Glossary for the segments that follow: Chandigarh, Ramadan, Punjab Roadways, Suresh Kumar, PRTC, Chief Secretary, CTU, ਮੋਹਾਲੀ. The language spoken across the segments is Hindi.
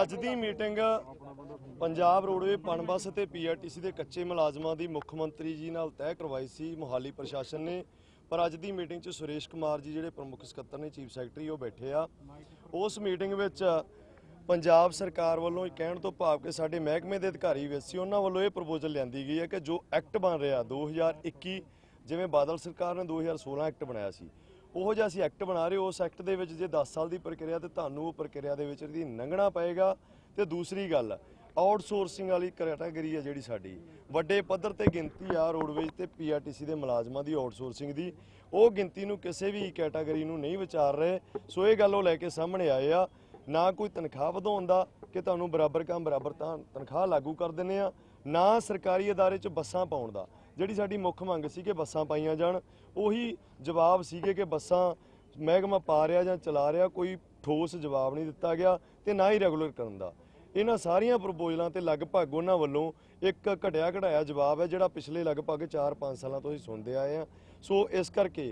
ਅੱਜ ਦੀ ਮੀਟਿੰਗ पंजाब रोडवे पन बस ते PRTC के कच्चे मुलाजमान की मुख्य मंत्री जी नाल तय करवाई सी मोहाली प्रशासन ने। पर अज की मीटिंग च सुरेश कुमार जी जिहड़े प्रमुख सकत्तर ने चीफ सैकटरी वो बैठे आ। उस मीटिंग विच पंजाब सरकार वालों कहण तो भाव के साडे महकमे के अधिकारी भी सी उन्हां वालों ये प्रपोजल लियांदी गई है कि जो एक्ट बन रहा 2021 जिवें बादल सरकार ने 2016 एक्ट बनाया सी उहो जिहा असीं एक्ट बना रहे। उस एक्ट दे विच जे 10 साल की प्रक्रिया तो तुहानूं उह प्रक्रिया दे विच इहदी लंघना पएगा। तो दूसरी गल आउटसोर्सिंग वाली कैटागरी है जिहड़ी साडी वड्डे पद्धर ते गिनती आ रोडवेज ते PRTC के मुलाजमां की आउटसोर्सिंग की वो गिनती नूं किसी भी कैटागरी नूं नहीं विचार रहे। सो ये गल लैके सामने आए आ ना कोई तनख्वाह वधाउण दा कि तुहानूं बराबर काम बराबर तनख्वाह लागू कर दिंदे आ, ना सरकारी अदारे च बसां पाउण दा जिहड़ी साडी मुख्य मंग सी कि बसां पाईआं जाण। उही जवाब सीगे कि बसां महकमा पा रिहा जां चला रिहा, कोई ठोस जवाब नहीं दिता गया ते ना ही रैगूलर करन दा। इन्हां सारिया प्रपोजलों से लगभग उन्हां वल्लों एक घटिया घटाया जवाब है जिहड़ा पिछले लगभग 4-5 सालों तो ही सुनते आए हैं। सो इस करके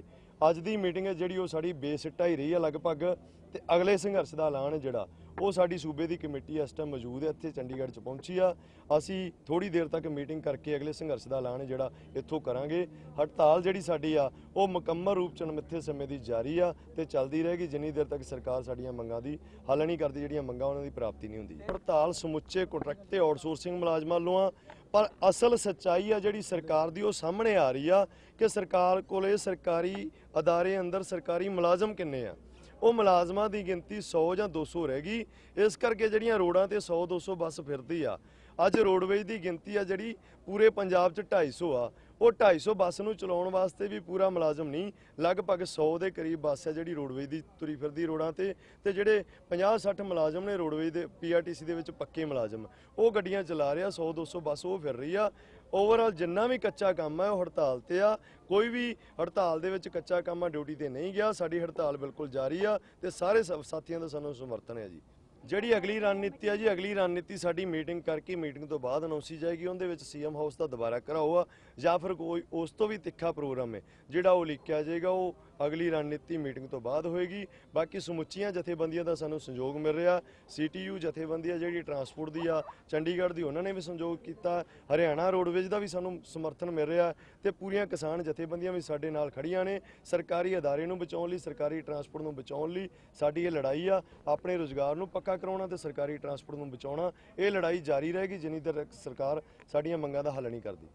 अज की मीटिंग है जिहड़ी ओह साडी बेसिट्टा ही रही है लगभग। तो अगले संघर्ष का ऐलान है जिहड़ा ओह साडी सूबे की कमेटी इस टाइम मौजूद है इत्थे चंडीगढ़ च पहुंची आ। असी थोड़ी देर तक मीटिंग करके अगले संघर्ष का ऐलान है जिहड़ा इत्थों करांगे। हड़ताल जिहड़ी साडी आ ओह मुकम्मल रूप च अणमिथे समय की जारी आ ते चलदी रहेगी जिन्नी देर तक सरकार साडीआं मंगां दी हल नहीं करदी, जिहड़ियां मंगां उन्हां दी प्राप्ति नहीं हुंदी। हड़ताल समुचे कॉन्ट्रैक्ट ते आउटसोर्सिंग मुलाजमां वल्लों आ, पर असल सच्चाई आ जिहड़ी सरकार दी ओह सामने आ रही आ कि सरकार कोले सरकारी अदारे अंदर सरकारी मुलाजम किन्ने आ। वो मुलाजमान की गिनती 100 या 200 रह गई। इस करके जिहड़ियां रोडां ते 100-200 बस फिरदी आ, अज रोडवेज की गिनती आ जिहड़ी पूरे पंजाब च 250 आ। वो 250 बस नूं चलाउण वास्ते भी पूरा मुलाजम नहीं, लगभग 100 के करीब बस है जिहड़ी रोडवेज की तुरी फिरदी रोडां ते जिहड़े 50-60 मुलाजम ने रोडवेज के PRTC दे विच पक्के मुलाजम वो गड्डियां चला रहे आ। 100-200 बस वो फिर रही आ। ओवरऑल जिन्ना भी कच्चा काम है वह हड़ताल ते आ, कोई भी हड़ताल दे विच कच्चा काम ड्यूटी ते नहीं गया। साडी हड़ताल बिल्कुल जारी आ ते सारे साथियों का सानू समर्थन है जी। जिहड़ी अगली रणनीति है जी, अगली रणनीति साडी मीटिंग करके मीटिंग तो बाद अनाउंसी जाएगी। उहदे विच CM हाउस का दोबारा घिराओ आ जां फिर कोई उस तो भी तिखा प्रोग्राम है जिहड़ा वो लिखिया जाएगा वो अगली रणनीति मीटिंग तो बाद होएगी। बाकी समुचिया जथेबंदियों का सानू सहयोग मिल रहा। CTU जथेबंदी जिहड़ी ट्रांसपोर्ट दी आ चंडीगढ़ दी उन्होंने भी सहयोग किया, हरियाणा रोडवेज का भी सानू समर्थन मिल रहा ते पूरियां किसान जथेबंदियां भी साडे नाल खड़ियां ने। सरकारी अदारे नूं बचाउण लई सरकारी ट्रांसपोर्ट नूं बचाउण लई साडी ये लड़ाई आ। अपने रोजगार नूं पक्का कराउणा ते सरकारी ट्रांसपोर्ट नूं बचाउणा, ये लड़ाई जारी रहेगी जिन्नी देर तक सरकार साडीआं मंगां दा हल नहीं करदी।